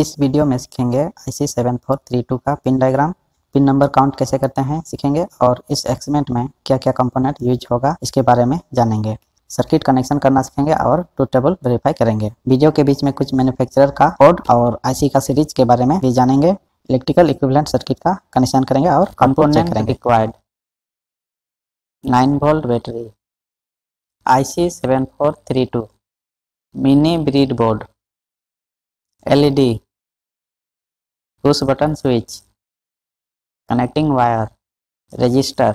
इस वीडियो में सीखेंगे IC 7432 का pin diagram, pin number count कैसे करते हैं सीखेंगे और इस एक्सपेरिमेंट में क्या क्या कंपोनेंट यूज होगा इसके बारे में जानेंगे। सर्किट कनेक्शन करना सीखेंगे और ट्रूथ टेबल वेरीफाई करेंगे। वीडियो के बीच में कुछ मैन्युफैक्चरर का कोड और IC का सीरीज के बारे में भी जानेंगे। इलेक्ट्रिकल इक्विवेलेंट सर्किट का कनेक्शन करेंगे और component required 9 volt battery, IC 7432, mini breed board, LED, push button switch, connecting wire, resistor.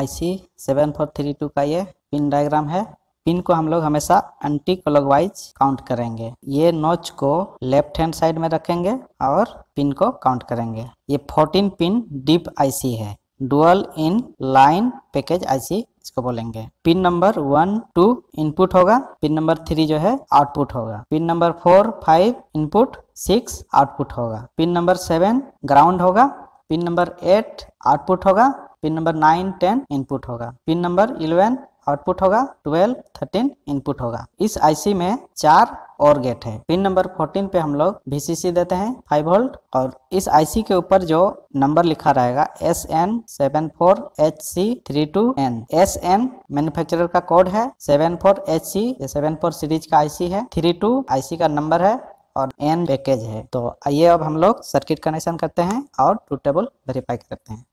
IC 7432 का ये पिन डायग्राम है। पिन को हम लोग हमेशा एंटी क्लॉक वाइज काउंट करेंगे। ये नॉच को लेफ्ट हैंड साइड में रखेंगे और पिन को काउंट करेंगे। ये 14 पिन डीप IC है, dual in line package IC इसको बोलेंगे। पिन नंबर 1, 2 इनपुट होगा, पिन नंबर 3 जो है आउटपुट होगा, पिन नंबर 4, 5 इनपुट, 6 आउटपुट होगा, पिन नंबर 7 ग्राउंड होगा, पिन नंबर 8 आउटपुट होगा, पिन नंबर 9, 10 इनपुट होगा, पिन नंबर 11 आउटपुट होगा, 12, 13 इनपुट होगा। इस IC में 4 और गेट है। पिन नंबर 14 पे हम लोग VCC देते हैं 5 वोल्ट और इस IC के ऊपर जो नंबर लिखा रहेगा SN74HC32N। SN मैन्युफैक्चरर का कोड है, 74HC 74 सीरीज का IC है, 32 IC का नंबर है और N पैकेज है। तो आइए अब हम लोग सर्किट कनेक्शन करते हैं और ट्रूथ टेबल वेरीफाई करते हैं।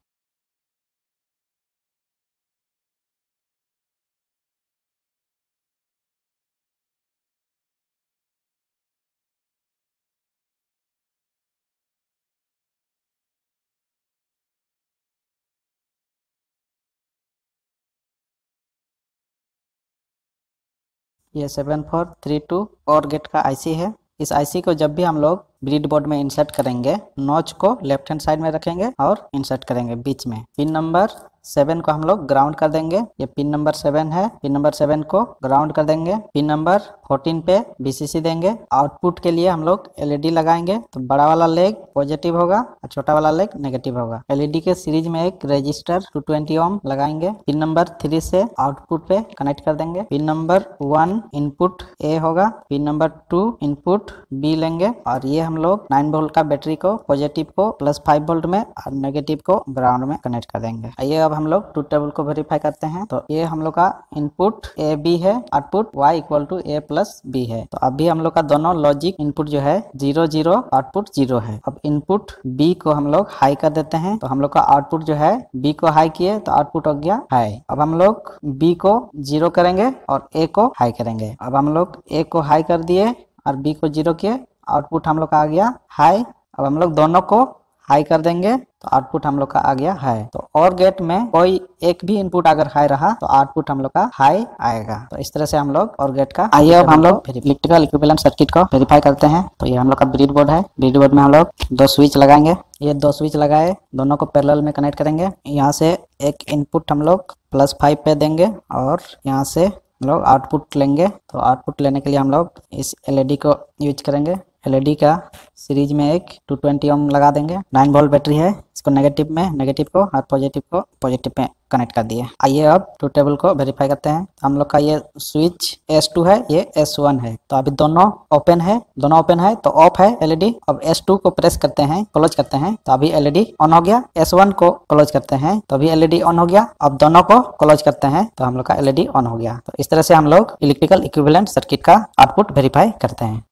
ये 7432 और गेट का IC है। इस IC को जब भी हम लोग ब्रीड बोर्ड में इंसर्ट करेंगे, नॉच को लेफ्ट हैंड साइड में रखेंगे और इंसर्ट करेंगे बीच में। पिन नंबर 7 को हम लोग ग्राउंड कर देंगे। ये पिन नंबर 7 है, पिन नंबर 7 को ग्राउंड कर देंगे। पिन नंबर 14 पे VCC देंगे। आउटपुट के लिए हम लोग LED लगाएंगे, तो बड़ा वाला लेग पॉजिटिव होगा और छोटा वाला लेग नेगेटिव होगा। LED के सीरीज में एक रजिस्टर 220 ओम लगाएंगे। पिन नंबर 3 से आउटपुट पे कनेक्ट कर देंगे। पिन नंबर 1 इनपुट A होगा, पिन नंबर 2 इनपुट B लेंगे और ये हम लोग 9 वोल्ट का बैटरी को पॉजिटिव को +5 वोल्ट में और नेगेटिव को ग्राउंड में कनेक्ट कर देंगे। ये हम लोग ट्रूथ टेबल को वेरीफाई करते हैं। तो ये हम लोग का इनपुट AB है, आउटपुट Y = A + B है। तो अभी हम लोग का दोनों लॉजिक इनपुट जो है 0, 0, आउटपुट 0 है। अब इनपुट B को हम लोग हाई कर देते हैं, तो हम लोग का आउटपुट जो है B को हाई किए तो आउटपुट हो गया हाई। अब हम लोग B को 0 करेंगे और A को हाई करेंगे। अब हम लोग A को हाई कर दिए और B को 0 किए, आउटपुट हम लोग का आ गया हाई। अब हम लोग दोनों को हाई कर देंगे तो आउटपुट हम लोग का आ गया हाई। तो और गेट में कोई एक भी इनपुट अगर हाई रहा तो आउटपुट हम लोग का हाई आएगा। तो इस तरह से हम लोग और गेट का। आइए अब हम लोग इलेक्ट्रिकल इक्विवेलेंट सर्किट को वेरीफाई करते हैं। तो ये हम लोग का ब्रीड बोर्ड है। ब्रीड बोर्ड में हम लोग 2 स्विच लगाएंगे। ये 2 स्विच लगाए, दोनों को पैरेलल में कनेक्ट करेंगे। यहाँ से एक इनपुट हम लोग +5 पे देंगे और यहाँ से हम लोग आउटपुट लेंगे। तो आउटपुट लेने के लिए हम लोग इस LED को यूज करेंगे। LED का सीरीज में एक 220 ओम लगा देंगे। 9 वोल्ट बैटरी है, इसको नेगेटिव में नेगेटिव को और पॉजिटिव को पॉजिटिव में कनेक्ट कर दिए। आइए अब ट्रूथ टेबल को वेरीफाई करते हैं। हम लोग का ये स्विच S2 है, ये S1 है। तो अभी दोनों ओपन है, तो ऑफ है LED। अब S2 को प्रेस करते हैं, क्लोज करते हैं तो अभी LED ऑन हो गया। S1 को क्लोज करते हैं तो अभी LED ऑन हो गया। अब दोनों को क्लोज करते हैं तो हम लोग का LED ऑन हो गया। तो इस तरह से हम लोग इलेक्ट्रिकल इक्विवेलेंट सर्किट का आउटपुट वेरीफाई करते हैं।